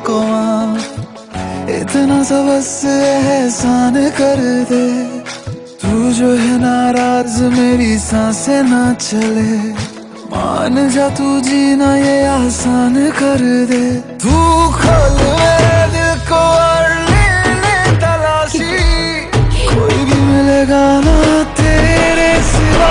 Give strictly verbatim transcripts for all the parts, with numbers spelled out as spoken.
को आप इतना सा बस एहसान कर दे। तू जो है नाराज मेरी सांसें ना चले, मान जा तू जीना ये आसान कर दे। तू खोल मेरे दिल को और लेने तलाशी, कोई भी मिलेगा ना तेरे सिवा।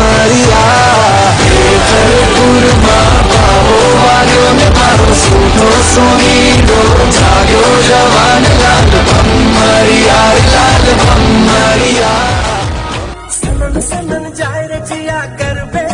मरिया। सुनो सुनी दो जागो जवान लाल बम मरिया, लाल बम मरिया। सनन सनन जाए रे जिया कर बे